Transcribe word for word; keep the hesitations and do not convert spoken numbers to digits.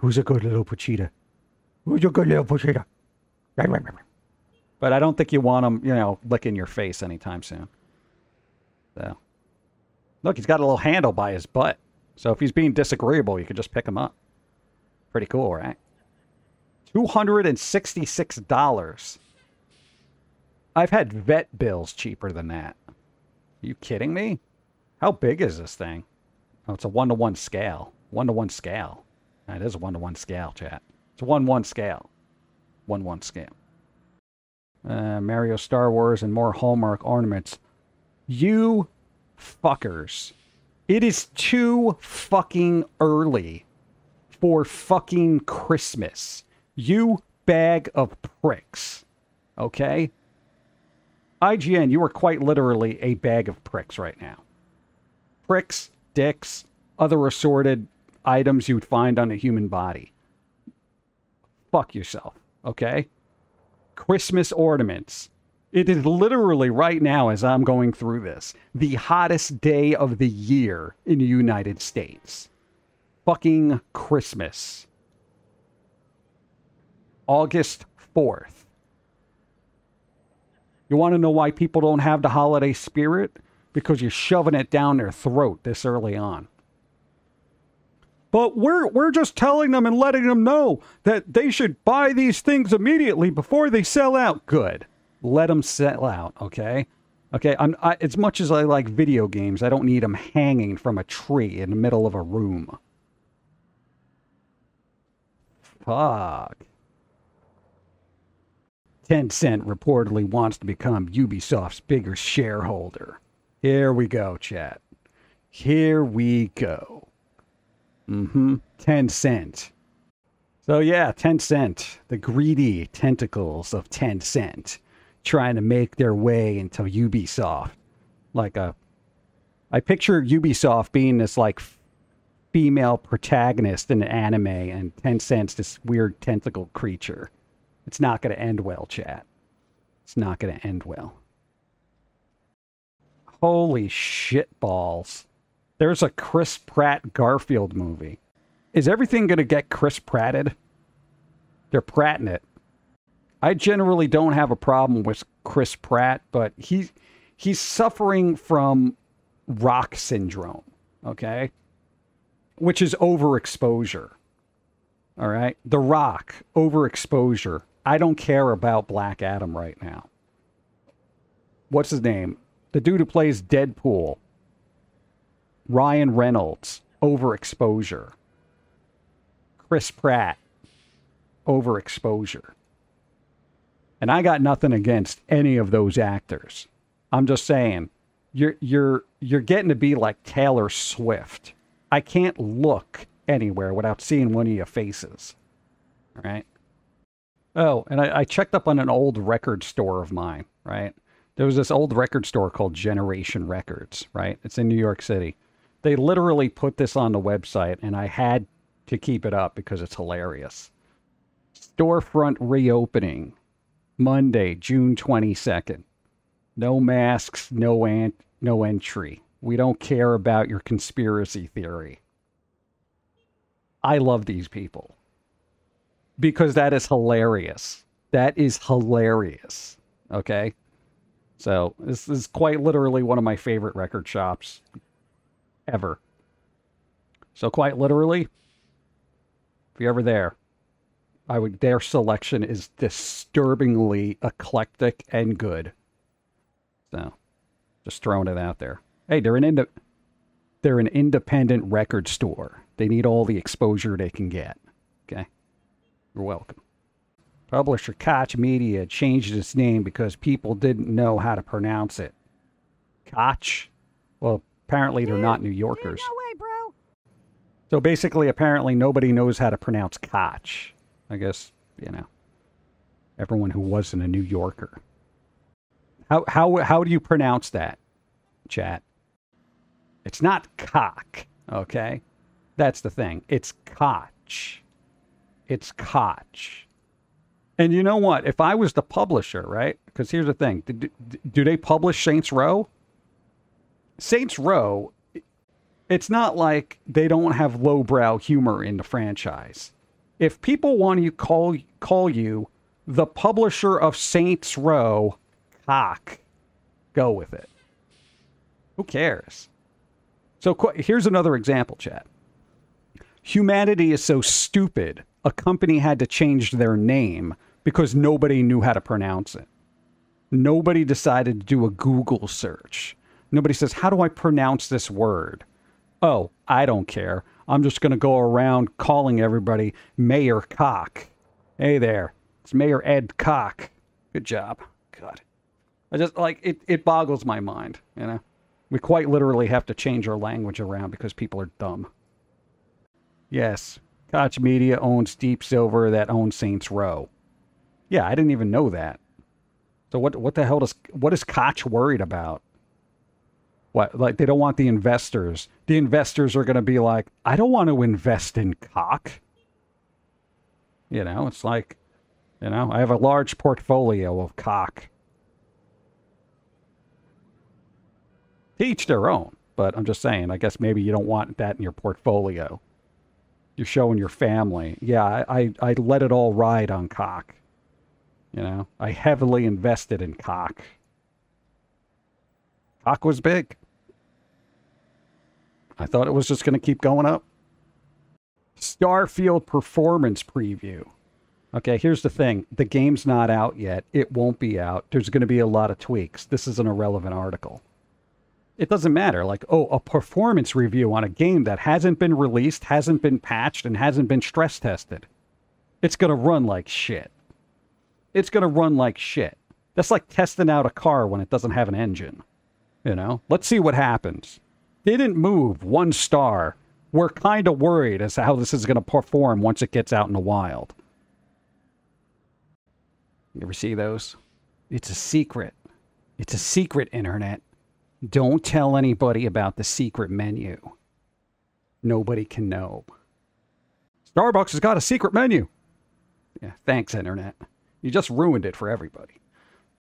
Who's a good little Pochita? Who's a good little Pochita? But I don't think you want him, you know, licking your face anytime soon. So, look, he's got a little handle by his butt. So if he's being disagreeable, you can just pick him up. Pretty cool, right? two hundred sixty-six dollars. I've had vet bills cheaper than that. Are you kidding me? How big is this thing? Oh, it's a one-to-one scale. One-to-one scale. That is a one-to-one scale, chat. It's a one-one scale. One-one scale. Uh, Mario, Star Wars, and more Hallmark ornaments. You fuckers. It is too fucking early for fucking Christmas. You bag of pricks. Okay? I G N, you are quite literally a bag of pricks right now. Pricks, dicks, other assorted items you'd find on a human body. Fuck yourself, okay? Christmas ornaments. It is literally right now, as I'm going through this, the hottest day of the year in the United States. Fucking Christmas. August fourth. You want to know why people don't have the holiday spirit? Because you're shoving it down their throat this early on. But we're, we're just telling them and letting them know that they should buy these things immediately before they sell out. Good. Let them sell out, okay? Okay, I'm, I, as much as I like video games, I don't need them hanging from a tree in the middle of a room. Fuck. Tencent reportedly wants to become Ubisoft's bigger shareholder. Here we go, chat. Here we go. Mm-hmm. Tencent. So yeah, Tencent. The greedy tentacles of Tencent. Trying to make their way into Ubisoft. Like a... I picture Ubisoft being this, like, female protagonist in an anime, and Tencent's this weird tentacle creature. It's not going to end well, chat. It's not going to end well. Holy shit balls. There's a Chris Pratt Garfield movie. Is everything going to get Chris Pratted? They're Pratting it. I generally don't have a problem with Chris Pratt, but he, he's suffering from rock syndrome, okay? Which is overexposure. All right? The Rock, overexposure. I don't care about Black Adam right now. What's his name? The dude who plays Deadpool. Ryan Reynolds. Overexposure. Chris Pratt. Overexposure. And I got nothing against any of those actors. I'm just saying, you're, you're, you're getting to be like Taylor Swift. I can't look anywhere without seeing one of your faces. All right? Oh, and I, I checked up on an old record store of mine, right? There was this old record store called Generation Records, right? It's in New York City. They literally put this on the website, and I had to keep it up because it's hilarious. Storefront reopening, Monday, June twenty-second. No masks, no ant, no entry. We don't care about your conspiracy theory. I love these people. Because that is hilarious. That is hilarious. Okay? So, this is quite literally one of my favorite record shops ever. So, quite literally, if you're ever there, I would. Their selection is disturbingly eclectic and good. So, just throwing it out there. Hey, they're an ind- they're an independent record store. They need all the exposure they can get. Okay? You're welcome. Publisher Koch Media changed its name because people didn't know how to pronounce it. Koch? Well, apparently they're not New Yorkers. No way, bro. So basically, apparently nobody knows how to pronounce Koch. I guess, you know, everyone who wasn't a New Yorker. How how how do you pronounce that, chat? It's not cock, okay? That's the thing. It's Koch. It's Koch. And you know what? If I was the publisher, right? Because here's the thing. Do, do they publish Saints Row? Saints Row, it's not like they don't have lowbrow humor in the franchise. if people want to call call you the publisher of Saints Row, Koch, go with it. Who cares? So here's another example, chat. Humanity is so stupid, a company had to change their name because nobody knew how to pronounce it. Nobody decided to do a Google search. Nobody says, how do I pronounce this word? Oh, I don't care. I'm just going to go around calling everybody Mayor Koch. Hey there. It's Mayor Ed Koch. Good job. God. I just, like, it, it boggles my mind, you know? We quite literally have to change our language around because people are dumb. Yes. Koch Media owns Deep Silver that owns Saints Row. Yeah, I didn't even know that. So what, what the hell does, what is Koch worried about? What, like, they don't want the investors. The investors are going to be like, I don't want to invest in Koch. You know, it's like, you know, I have a large portfolio of Koch. Each their own, but I'm just saying, I guess maybe you don't want that in your portfolio. You're showing your family. Yeah, I, I, I let it all ride on Koch. You know, I heavily invested in Koch. Koch was big. I thought it was just going to keep going up. Starfield performance preview. Okay, here's the thing. The game's not out yet. It won't be out. There's going to be a lot of tweaks. This is an irrelevant article. It doesn't matter. Like, oh, a performance review on a game that hasn't been released, hasn't been patched, and hasn't been stress tested. It's going to run like shit. It's going to run like shit. That's like testing out a car when it doesn't have an engine. You know, let's see what happens. Didn't move one star. We're kind of worried as to how this is going to perform once it gets out in the wild. You ever see those? It's a secret. It's a secret, Internet. Don't tell anybody about the secret menu. Nobody can know. Starbucks has got a secret menu. Yeah, thanks, Internet. You just ruined it for everybody.